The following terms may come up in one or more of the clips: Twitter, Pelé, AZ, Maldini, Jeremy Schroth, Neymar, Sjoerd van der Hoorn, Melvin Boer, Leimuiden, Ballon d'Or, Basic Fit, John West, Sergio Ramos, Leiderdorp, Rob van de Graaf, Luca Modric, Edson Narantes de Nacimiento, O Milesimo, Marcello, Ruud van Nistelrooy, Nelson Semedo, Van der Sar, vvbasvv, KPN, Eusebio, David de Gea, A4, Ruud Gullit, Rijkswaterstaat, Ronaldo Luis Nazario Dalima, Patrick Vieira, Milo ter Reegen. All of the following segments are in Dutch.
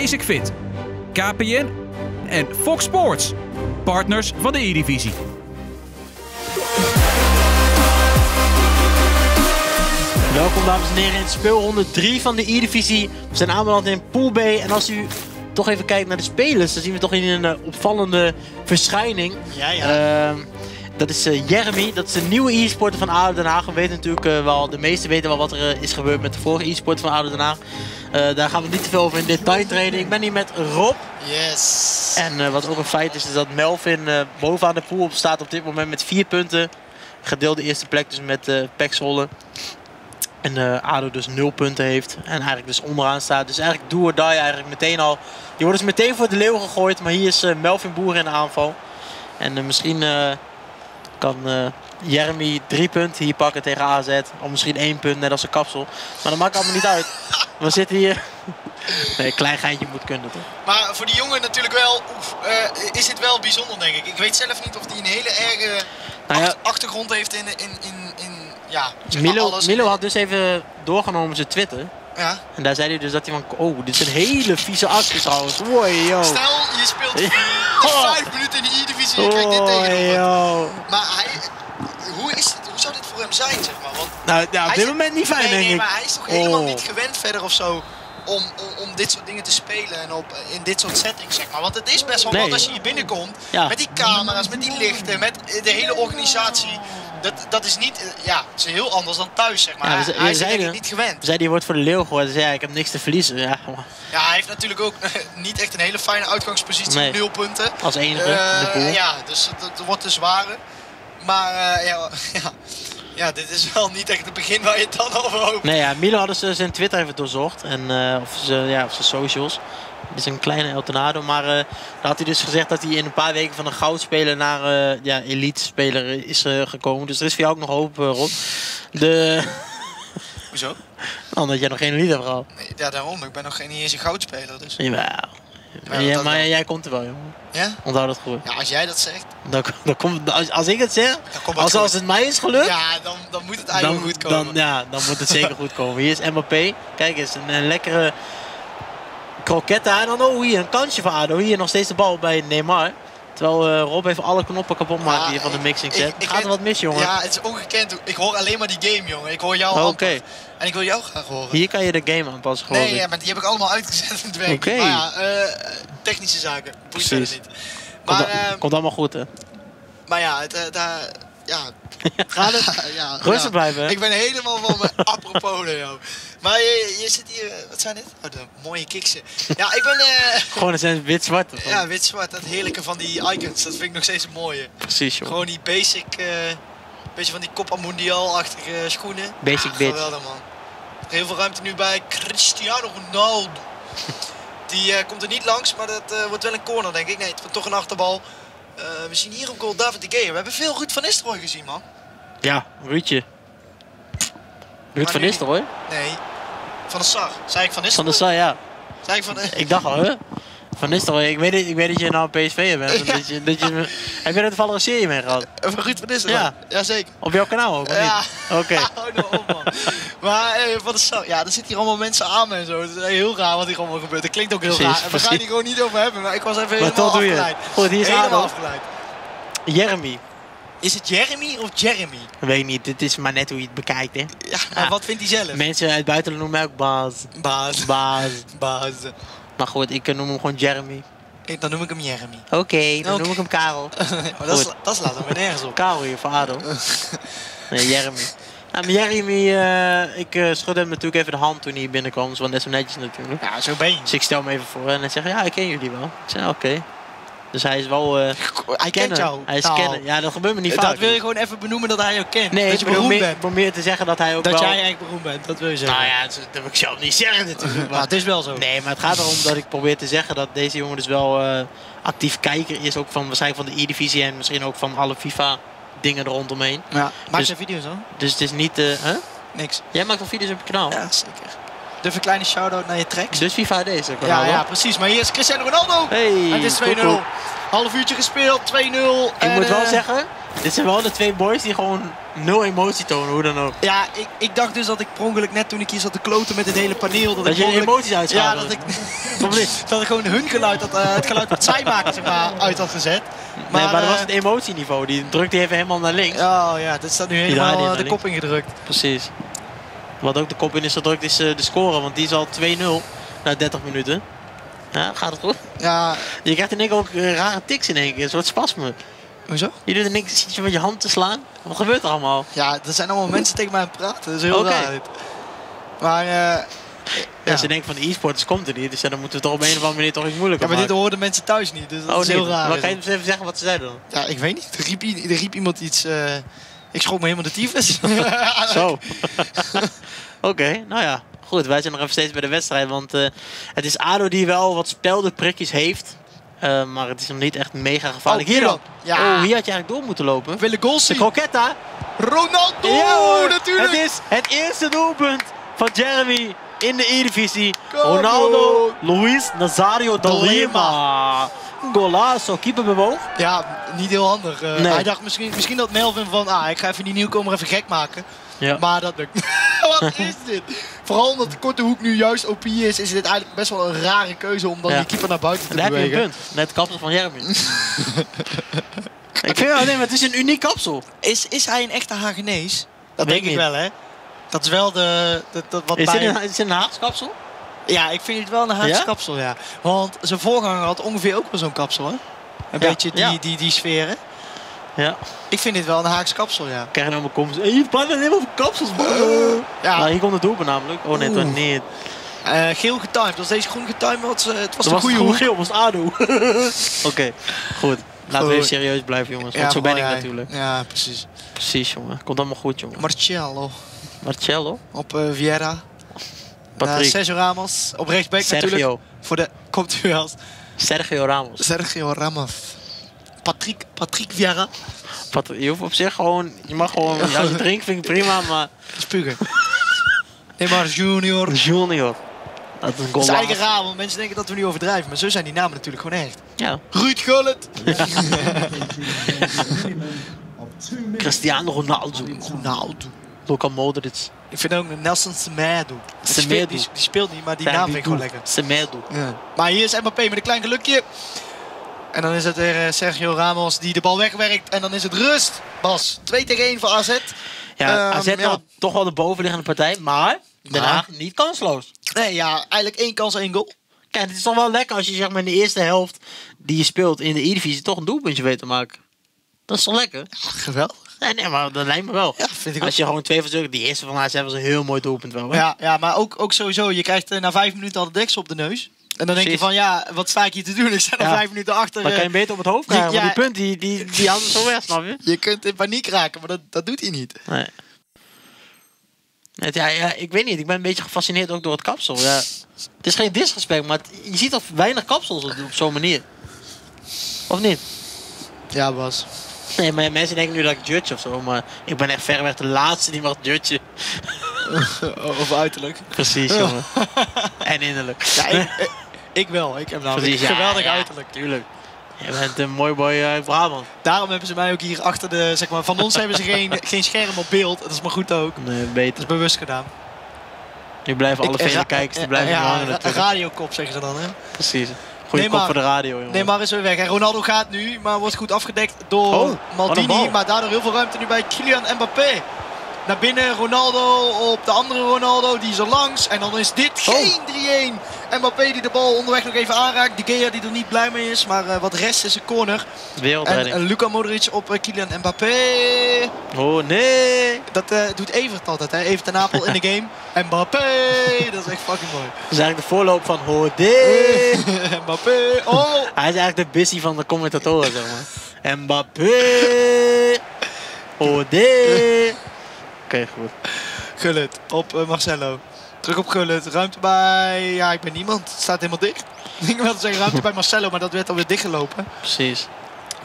Basic Fit, KPN en Fox Sports, partners van de E-Divisie. Welkom dames en heren in speelronde 3 van de E-Divisie. We zijn aanbeland in Pool B en als u toch even kijkt naar de spelers, dan zien we toch in een opvallende verschijning. Ja. Dat is Jeremy, dat is de nieuwe e-sporter van ADO Den Haag. We weten natuurlijk wel, de meesten weten wel wat er is gebeurd met de vorige e-sport van ADO Den Haag. Daar gaan we niet te veel over in detail treden. Ik ben hier met Rob. Yes. En wat ook een feit is, is dat Melvin bovenaan de pool staat op dit moment met 4 punten. Gedeelde eerste plek dus met Pexholle. En ADO dus 0 punten heeft en eigenlijk dus onderaan staat. Dus eigenlijk do or die eigenlijk meteen al. Die wordt dus meteen voor de leeuw gegooid, maar hier is Melvin Boer in de aanval. En misschien kan Jeremy 3 punten hier pakken tegen AZ. Of misschien 1 punt, net als een kapsel. Maar dat maakt allemaal niet uit. We zitten hier. Nee, klein geintje moet kunnen toch. Maar voor die jongen natuurlijk wel, is dit wel bijzonder denk ik. Ik weet zelf niet of hij een hele erge achtergrond heeft in zeg maar Milo had dus even doorgenomen zijn Twitter. Ja. En daar zei hij dus dat hij van, oh, dit is een hele vieze actie trouwens. Wow, yo. Stel, je speelt 5 minuten in de E-Divisie en je krijgt dit tegenover. Maar hoe zou dit voor hem zijn, zeg maar? Want nou, op dit moment niet fijn, denk ik. Maar hij is toch helemaal niet gewend verder of zo om dit soort dingen te spelen en in dit soort settings, zeg maar. Want het is best wel wat als je hier binnenkomt, met die camera's, met die lichten, met de hele organisatie. Dat is niet, het is heel anders dan thuis, zeg maar. Hij is eigenlijk niet gewend. Zei die wordt voor de leeuw gehoord, dus ja, ik heb niks te verliezen. Ja, hij heeft natuurlijk ook niet echt een hele fijne uitgangspositie, 0 punten. Als enige in de pool. Ja, dus dat wordt de zware. Maar dit is wel niet echt het begin waar je het dan over hoopt. Nee, Milo had dus zijn Twitter even doorzocht, of zijn socials. Het is een kleine El Tornado, maar daar had hij dus gezegd dat hij in een paar weken van een goudspeler naar elite speler is gekomen. Dus er is voor jou ook nog hoop, Rob. Hoezo? Omdat jij nog geen elite hebt gehad. Nee, ja, daarom. Ik ben nog niet eens een goudspeler. Dus. Jawel. Maar jij komt er wel, jongen. Ja? Onthoud dat goed. Ja, als jij dat zegt. Dan komt, als ik het zeg, als het mij is gelukt. Ja, dan moet het eigenlijk goed komen. Dan moet het zeker goed komen. Hier is Mbappé. Kijk eens, een lekkere kroketta en dan hier een kansje van ADO. Hier nog steeds de bal bij Neymar. Terwijl Rob even alle knoppen kapot maakt hier van de mixing set. Gaat er wat mis, jongen? Ja, het is ongekend. Ik hoor alleen maar die game, jongen. Ik hoor jou oké. En ik wil jou graag horen. Hier kan je de game aanpassen, geloof ik. Nee, maar die heb ik allemaal uitgezet in het werk. Oké. Maar technische zaken. Boeit verder niet. Maar, komt allemaal goed, hè? Maar ja, rustig blijven. Ik ben helemaal van mijn apropos, joh. Maar je zit hier, wat zijn dit? Oh, de mooie kiksen. Ja, ik ben... Gewoon een zijn wit-zwart. Ja, wit-zwart. Dat heerlijke van die icons. Dat vind ik nog steeds een mooie. Precies, joh. Gewoon die basic, beetje van die Copa Mundial-achtige schoenen. Basic bit. Geweldig, man. Heel veel ruimte nu bij Cristiano Ronaldo. Die komt er niet langs, maar dat wordt wel een corner, denk ik. Nee, het wordt toch een achterbal. We zien hier op goal David de Gea. We hebben veel Ruud van Nistelrooy gezien, man. Ja, Ruudje. Ruud van Nistelrooy? Nee, Van der Sar. Zei ik Van Nistelrooy? Van der Sar, ja. Zei ik van ik dacht al, hè? Van Nistelrooy, ik weet dat je nou een PSV'er bent. Heb je er toevallig een serie mee gehad? Ruud van Nistelrooy? Ja. Jazeker. Op jouw kanaal ook, niet? Oké. Hou nou op, man. Maar Van der Sar, ja, er zitten hier allemaal mensen aan en zo. Het is heel raar wat hier allemaal gebeurt. Dat klinkt ook heel raar. En we gaan hier gewoon niet over hebben, maar ik was even helemaal afgeleid. Goed, hier is helemaal afgeleid. Jeremy. Is het Jeremy of Jeremy? Weet ik niet, dit is maar net hoe je het bekijkt, hè? Ja, maar wat vindt hij zelf? Mensen uit buitenland noemen mij ook Baas. Maar goed, ik noem hem gewoon Jeremy. Dan noem ik hem Jeremy. Oké, dan noem ik hem Karel. Maar dat slaat hem weer nergens op. Karel hier van ADO. Nee, Jeremy. Nou, Jeremy, ik schudde hem natuurlijk even de hand toen hij binnenkwam. Dat was net zo netjes natuurlijk. Ja, zo ben je. Dus ik stel hem even voor en hij zegt, ja, ik ken jullie wel. Ik zei, oké. Dus hij is wel... hij kent jou. Hij is kennen. Ja, dat gebeurt me niet vaak. Dat wil je gewoon even benoemen dat hij jou kent. Nee, dat je beroemd bent. Ik probeer te zeggen dat hij ook dat jij eigenlijk beroemd bent, dat wil je zeggen. Nou ja, dat wil ik zelf niet zeggen natuurlijk. Maar het is wel zo. Nee, maar het gaat erom dat ik probeer te zeggen dat deze jongen dus wel actief kijker is. Ook van, waarschijnlijk van de E-Divisie en misschien ook van alle FIFA dingen er rondomheen. Ja, maakt zijn video's dan? Dus het is niet... niks. Jij maakt wel video's op je kanaal? Ja, zeker. Even een kleine shout-out naar je tracks. Dus FIFA deze. Ja, precies. Maar hier is Cristiano Ronaldo. Het is 2-0. Half uurtje gespeeld, 2-0. Ik moet wel zeggen, dit zijn wel de 2 boys die gewoon 0 emotie tonen, hoe dan ook. Ja, ik dacht dus dat ik per ongeluk net toen ik hier zat te kloten met het hele paneel... Dat je emoties uitschakelde. Ja, dat ik... dat er gewoon hun geluid, dat, het geluid wat zij maken, zeg maar, uit had gezet. Maar, nee, maar dat was het emotieniveau. Die drukte even helemaal naar links. Oh ja, dat staat nu helemaal de kop ingedrukt. Precies. Wat ook de kop in is gedrukt is de score, want die is al 2-0 na 30 minuten. Ja, gaat het goed? Ja. Je krijgt in één keer ook rare tics in één keer, een soort spasme. Hoezo? Je doet in één keer iets met je hand te slaan. Wat gebeurt er allemaal? Ja, er zijn allemaal mensen tegen mij aan het praten. Dat is heel raar dit. Maar... ja, ze denken van de e-sporters komt er niet, dus dan moeten we toch op een of andere manier toch iets moeilijker maken. Ja, maar dit hoorden mensen thuis niet, dus dat is heel raar. Maar kan je even zeggen wat ze zeiden dan? Ja, ik weet niet. Er riep iemand iets... Ik schrok me helemaal de tyfus. Zo. Oké, nou ja. Goed, wij zijn nog even steeds bij de wedstrijd, want het is ADO die wel wat speldenprikjes heeft. Maar het is nog niet echt mega gevaarlijk. Hier dan. Ja. Oh, hier had je eigenlijk door moeten lopen. Ik wil de goal zien. De croquetta. Ronaldo, ja, natuurlijk. Het is het eerste doelpunt van Jeremy in de E-Divisie. Ronaldo Luis Nazario Dalima. Golazo, keeper bewoog. Ja, niet heel handig. Nee. Hij dacht misschien dat Melvin van, ik ga even die nieuwkomer even gek maken. Ja. Maar dat lukt. Wat is dit? Vooral omdat de korte hoek nu juist OP is dit eigenlijk best wel een rare keuze om dan die keeper naar buiten te bewegen. Daar heb je een punt. Net kapsel van Jeremy. Ik vind alleen, maar het is een uniek kapsel. Is hij een echte Hagenees? Dat denk ik wel, hè. Dat is wel de wat bij... Is dit een Haagse kapsel? Ja, ik vind het wel een Haagse kapsel, ja. Want zijn voorganger had ongeveer ook wel zo'n kapsel, hè. Een beetje die sfeer, hè. Ja. Ik vind dit wel een Haagse kapsel, ja. Krijg je nou mijn komst. Je praat alleen maar over kapsels, bro. Ja. Nou, hier komt het doelpunt namelijk. Oh nee, nee. Geel getimed. Was deze groen getimed? Het was de goede hoek. Geel was ADO. Oké, goed. Laten we even serieus blijven, jongens. Want zo ben ik natuurlijk. Ja, precies. Precies, jongen. Komt allemaal goed, jongen. Marcello. Op Vieira. Patrick. Sergio Ramos. Op rechtsback natuurlijk. Voor de... Komt u als... Sergio Ramos. Patrick Vieira. Je hoeft op zich gewoon... Je mag gewoon... Als je drinkt vind ik prima, maar... Spugen. Neymar Junior. Dat is, dat is eigenlijk raar, want mensen denken dat we nu overdrijven. Maar zo zijn die namen natuurlijk gewoon echt. Ja. Ruud Gullit. Ja. Cristiano Ronaldo. Luca Modric. Ik vind ook Nelson Semedo. Die speelt niet, maar die naam vind ik gewoon lekker. Semedo. Ja. Maar hier is Mbappé met een klein gelukje. En dan is het weer Sergio Ramos die de bal wegwerkt. En dan is het rust. Bas, 2-1 voor AZ. Ja, AZ toch wel de bovenliggende partij. Maar Den Haag niet kansloos. Nee, ja, eigenlijk 1 kans, 1 goal. Kijk, het is toch wel lekker als je zeg maar, in de eerste helft die je speelt in de E-Divisie toch een doelpuntje weet te maken. Dat is toch lekker? Ja, geweldig. Nee, maar dat lijkt me wel. Ja, vind ik als je gewoon twee van zulke... Die eerste van AZ was een heel mooi doelpunt wel. Hè? Ja, maar ook sowieso. Je krijgt na 5 minuten al de deksel op de neus. En dan denk je van, ja, wat sta ik hier te doen? Ik sta al 5 minuten achter. Dan kan je beter op het hoofd krijgen, want die punt, die handen zo weg, snap je? Je kunt in paniek raken, maar dat doet hij niet. Nee. Ja, ik weet niet. Ik ben een beetje gefascineerd ook door het kapsel. Ja. Het is geen disrespect, maar je ziet toch weinig kapsels op zo'n manier. Of niet? Ja, Bas. Nee, maar mensen denken nu dat ik judge of zo, maar ik ben echt verreweg de laatste die mag judgen. Of uiterlijk. Precies, jongen. En innerlijk. Ja, ik wel. Ik heb namelijk een geweldig uiterlijk. Tuurlijk. Je bent een mooi boy uit Brabant. Daarom hebben ze mij ook hier achter de... Zeg maar, van ons hebben ze geen scherm op beeld. Dat is maar goed ook. Nee, beter. Dat is bewust gedaan. Nu blijven alle vele kijkers hangen natuurlijk. Radiokop zeggen ze dan, hè? Precies. Goeie kop voor de radio, jongen. Neymar is weer weg. En Ronaldo gaat nu, maar wordt goed afgedekt door Maldini. Maar daardoor heel veel ruimte nu bij Kylian Mbappé. Naar binnen, Ronaldo op de andere Ronaldo, die is er langs. En dan is dit geen 3-1. Mbappé die de bal onderweg nog even aanraakt. De Gea die er niet blij mee is, maar wat rest is een corner. Wereldredding. En Luca Modric op Kylian Mbappé. Oh nee. Dat doet Evert altijd, hè. Evert en Apel in de game. Mbappé, dat is echt fucking mooi. Dat is eigenlijk de voorloop van Mbappé, Hij is eigenlijk de busy van de commentatoren, zeg maar. Mbappé, Oké, goed. Gullit op Marcello. Terug op Gullit. Ruimte bij... Ja, ik ben niemand. Het staat helemaal dicht. Ik wilde zeggen ruimte bij Marcello, maar dat werd alweer dichtgelopen. Precies.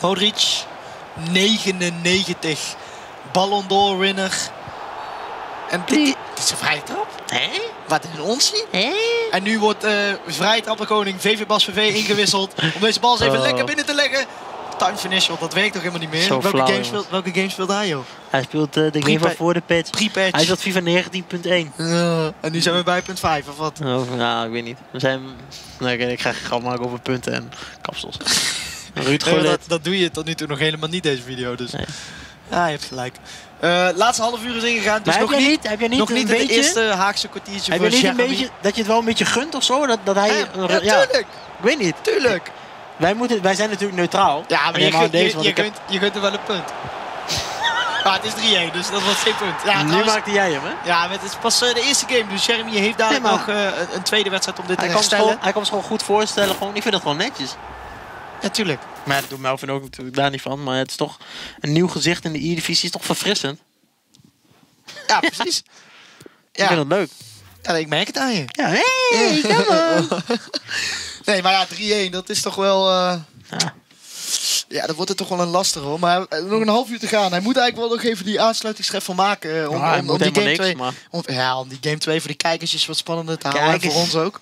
Modric. 99. Ballon d'Or winner. En dit is een vrije trap. Hé? Wat is een onzin? Hé? En nu wordt vrije trap de koning VV Bas VV ingewisseld. Om deze bal eens even lekker binnen te leggen. time finish, want dat werkt toch helemaal niet meer. Zo welke, welke game speelt hij, joh? Hij speelt de game van voor de patch. Pre-patch. Hij speelt FIFA 19.1. En nu zijn we bij punt 5, of wat? Oh, nou, ik weet niet. We zijn... Nee, ik ga grap maken over punten en kapsels. Ruud Gullit. Dat doe je tot nu toe nog helemaal niet, deze video. Dus. Nee. Ja, je hebt gelijk. Laatste half uur is ingegaan, dus nog niet het eerste Haagse kwartiertje voor Jeremy. Heb je niet een beetje, dat je het wel een beetje gunt of zo? Dat hij, tuurlijk. Ik weet niet. Tuurlijk. Wij zijn natuurlijk neutraal. Ja, maar je gunt er wel een punt. Maar het is 3-1, dus dat was geen punt. Ja, nu maakte jij hem, hè? Ja, maar het is pas de eerste game, dus Jeremy heeft daar nog een tweede wedstrijd om dit te herstellen. Hij kan het gewoon goed voorstellen, ik vind dat gewoon netjes. Natuurlijk. Ja, maar dat doet Melvin ook natuurlijk daar niet van. Maar het is toch een nieuw gezicht in de E-Divisie. Is toch verfrissend? Ja, precies. Ja. Ik vind het leuk. Ja, ik merk het aan je. Ja, hey, come on. Nee, maar ja, 3-1, dat is toch wel... Ja, dat wordt het toch wel een lastig, hoor. Maar nog een half uur te gaan. Hij moet eigenlijk wel nog even die aansluitingsscheffel maken. Om die game 2 voor de kijkers is wat spannender te houden. En voor ons ook.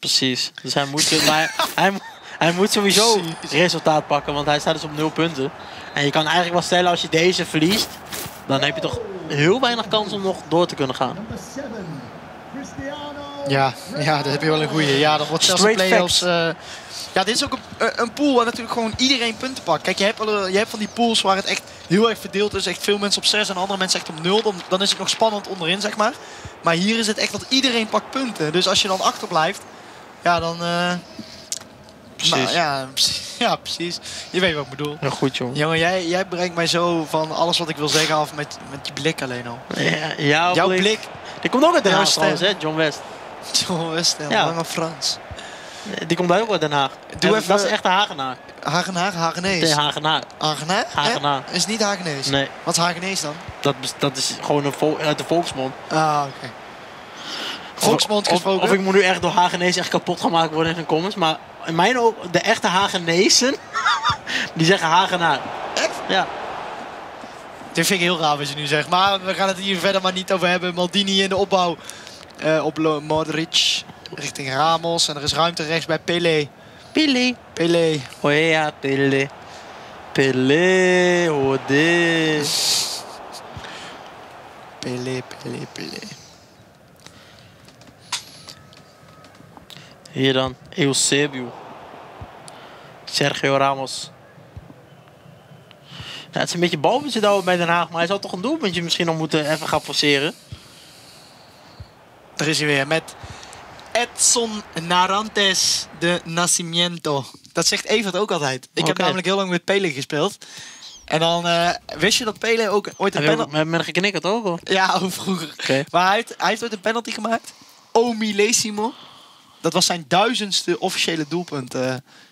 Precies, dus hij moet, maar hij moet sowieso resultaat pakken, want hij staat dus op 0 punten. En je kan eigenlijk wel stellen, als je deze verliest, dan heb je toch heel weinig kans om nog door te kunnen gaan. Ja, dat heb je wel een goeie. Ja, dat wordt zelfs de play-offs. Ja, dit is ook een pool waar natuurlijk gewoon iedereen punten pakt. Kijk, je hebt van die pools waar het echt heel erg verdeeld is. Echt veel mensen op 6 en andere mensen echt op 0. Dan is het nog spannend onderin, zeg maar. Maar hier is het echt dat iedereen pakt punten. Dus als je dan achterblijft... Ja, dan... Precies. Nou, ja, precies. Je weet wat ik bedoel. Ja, goed, jongen. Jongen, jij brengt mij zo van alles wat ik wil zeggen af met je blik alleen al. Ja, jouw blik. Die komt ook uit Den Haag, trouwens, hè? John West. John West, lange Frans. Die komt ook uit Den Haag. Dat is echt een Hagenaar. Hagenaar? Hagenees? Nee, Hagenaar. Hagenaar? Hagenaar. Is niet Hagenees? Nee. Wat is Hagenees dan? Dat is gewoon uit de volksmond. Ah, oké. Volksmond gesproken. Of ik moet nu echt door Hagenees echt kapot gemaakt worden in de comments. Maar in mijn ogen, de echte Hagenezen, die zeggen Hagenaar. Echt? Ja. Dit vind ik heel raar wat je nu zegt. Maar we gaan het hier verder maar niet over hebben. Maldini in de opbouw op Modric richting Ramos. En er is ruimte rechts bij Pelé. Pelé. Oh ja, Pelé. Pelé, oh dit. Pelé. Hier dan, Eusebio. Sergio Ramos. Ja, het is een beetje balbezit houden bij Den Haag, maar hij zou toch een doelpuntje misschien nog moeten even gaan forceren. Daar is hij weer met Edson Narantes de Nacimiento. Dat zegt Evert ook altijd. Ik heb namelijk heel lang met Pelé gespeeld. En dan wist je dat Pelé ook ooit een penalty... Met een geknikkerd ook, hoor. Ja, vroeger. Okay. Maar hij heeft ooit een penalty gemaakt. O Milesimo. Dat was zijn 1000ste officiële doelpunt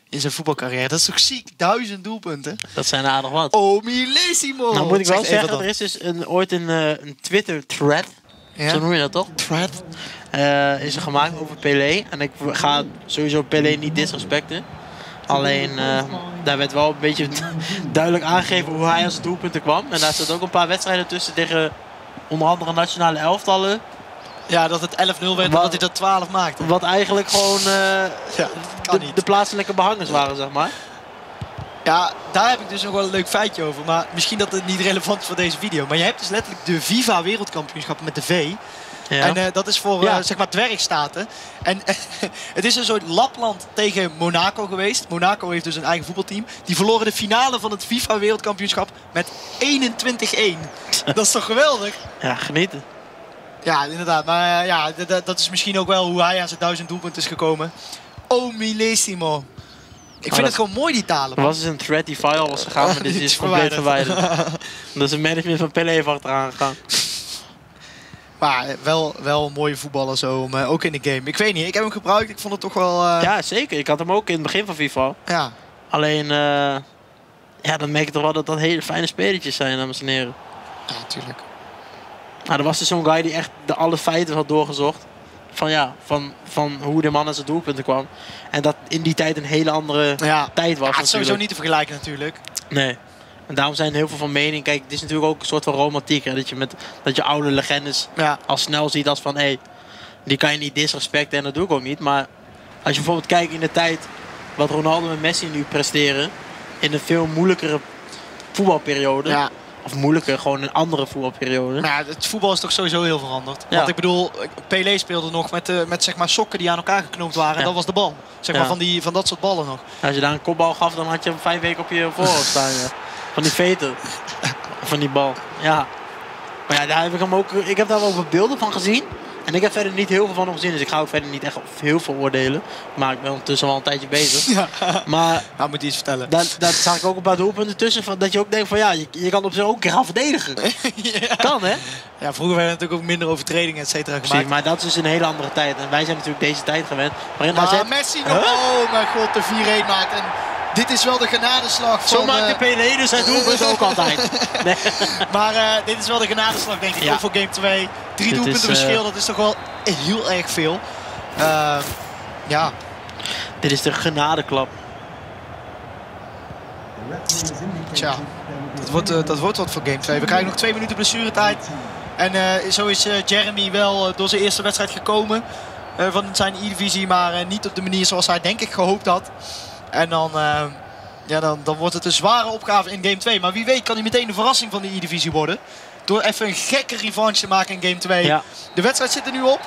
in zijn voetbalcarrière. Dat is toch ziek? 1000 doelpunten. Dat zijn aardig wat. O Milesimo! Nou moet ik wel zeggen, er is dus ooit een Twitter-thread. Ja? Zo noem je dat toch? Thread. Is er gemaakt over Pelé. En ik ga sowieso Pelé niet disrespecten. Alleen, daar werd wel een beetje duidelijk aangegeven hoe hij als doelpunten kwam. En daar zat ook een paar wedstrijden tussen tegen onder andere nationale elftallen. Ja, dat het 11-0 werd en dat hij dat 12 maakte. Wat eigenlijk gewoon de plaatselijke behangers waren, zeg maar. Ja, daar heb ik dus nog wel een leuk feitje over. Maar misschien dat het niet relevant is voor deze video. Maar je hebt dus letterlijk de FIFA wereldkampioenschappen met de V. Ja. En dat is voor zeg maar dwergstaten. En het is een soort Lapland tegen Monaco geweest. Monaco heeft dus een eigen voetbalteam. Die verloren de finale van het FIFA wereldkampioenschap met 21-1. Dat is toch geweldig? Ja, genieten. Ja, inderdaad. Maar ja, dat is misschien ook wel hoe hij aan zijn 1000 doelpunten is gekomen. O Milesimo. Ik vind het gewoon mooi, die talen. Er was dus een thread die viral was gegaan, maar dit is compleet verwijderd. Dat is een management van Pelé even achteraan gegaan. Maar wel mooie voetballer zo, maar ook in de game. Ik weet niet, ik heb hem gebruikt, ik vond het toch wel... Ja, zeker. Ik had hem ook in het begin van FIFA. Ja. Alleen, ja, dan merk je toch wel dat dat hele fijne spelertjes zijn, dames en heren. Ja, natuurlijk. Nou, er was dus zo'n guy die echt alle feiten had doorgezocht. Van hoe de man aan zijn doelpunten kwam. En dat in die tijd een hele andere tijd was. Ja, het is sowieso niet te vergelijken natuurlijk. Nee. En daarom zijn heel veel van mening. Kijk, het is natuurlijk ook een soort van romantiek. Hè? Dat je oude legendes al snel ziet als van... Hé, die kan je niet disrespecten en dat doe ik ook niet. Maar Als je bijvoorbeeld kijkt in de tijd wat Ronaldo en Messi nu presteren. In een veel moeilijkere voetbalperiode. Ja. Of moeilijker, gewoon een andere voetbalperiode. Nou, het voetbal is toch sowieso heel veranderd. Ja. Want ik bedoel, Pelé speelde nog met zeg maar sokken die aan elkaar geknoopt waren. Ja. En dat was de bal. Zeg maar van dat soort ballen nog. Als je daar een kopbal gaf, dan had je hem 5 weken op je voorhoofd staan. Ja. Van die veten. Van die bal. Ja. Maar ja, daar heb ik hem ook. Ik heb daar wel wat beelden van gezien. En ik heb verder niet heel veel van hem gezien. Dus ik ga ook verder niet echt heel veel oordelen. Maar ik ben ondertussen al een tijdje bezig. Ja. Maar nou moet je iets vertellen. Daar zag ik ook een paar doelpunten tussen. Van, dat je ook denkt van ja, je kan op zich ook een keer gaan verdedigen. Ja. Kan hè? Ja, vroeger werden natuurlijk ook minder overtredingen et cetera gemaakt. Precies, maar dat is dus een hele andere tijd. En wij zijn natuurlijk deze tijd gewend. Maar AZ... Messi nog. Oh mijn god, de 4-1 maakt. En dit is wel de genadeslag. Zo maakt de Pelé, dus hij doet het ook altijd. Nee. Maar dit is wel de genadeslag, denk ik, voor Game 2. 3 doelpunten verschil, dat is toch wel heel erg veel. Ja. Dit is de genadeklap. Tja, dat wordt wat voor Game 2. We krijgen nog 2 minuten blessuretijd. En zo is Jeremy wel door zijn eerste wedstrijd gekomen van zijn E-Divisie. Maar niet op de manier zoals hij denk ik gehoopt had. En dan, dan wordt het een zware opgave in Game 2. Maar wie weet kan hij meteen de verrassing van de E-Divisie worden. Door even een gekke revanche te maken in Game 2. Ja. De wedstrijd zit er nu op.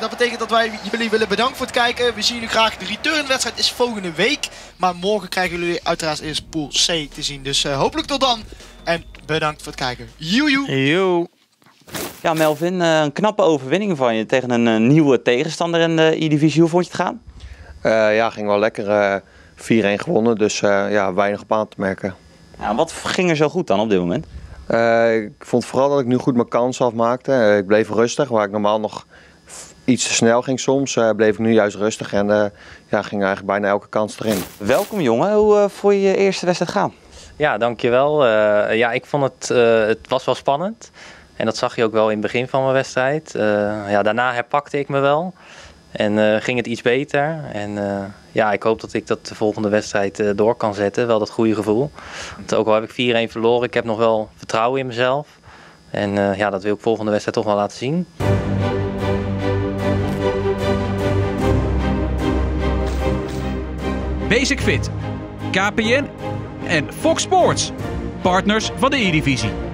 Dat betekent dat wij jullie willen bedanken voor het kijken. We zien jullie graag. De returnwedstrijd is volgende week. Maar morgen krijgen jullie uiteraard eerst Pool C te zien. Dus hopelijk tot dan. En bedankt voor het kijken. Joe. Ja, Melvin, een knappe overwinning van je tegen een nieuwe tegenstander in de E-Divisie. Hoe vond je het gaan? Ja, ging wel lekker. 4-1 gewonnen, dus ja, weinig op aan te merken. Ja, wat ging er zo goed dan op dit moment? Ik vond vooral dat ik nu goed mijn kansen afmaakte. Ik bleef rustig, waar ik normaal nog iets te snel ging soms, bleef ik nu juist rustig en ja, ging eigenlijk bijna elke kans erin. Welkom jongen, hoe vond je je eerste wedstrijd gaan? Ja, dankjewel. Ja, ik vond het was wel spannend en dat zag je ook wel in het begin van mijn wedstrijd. Ja, daarna herpakte ik me wel. En ging het iets beter. En ja, ik hoop dat ik dat de volgende wedstrijd door kan zetten. Wel dat goede gevoel. Want ook al heb ik 4-1 verloren, ik heb nog wel vertrouwen in mezelf. En ja, dat wil ik volgende wedstrijd toch wel laten zien. Basic Fit, KPN en Fox Sports. Partners van de E-Divisie.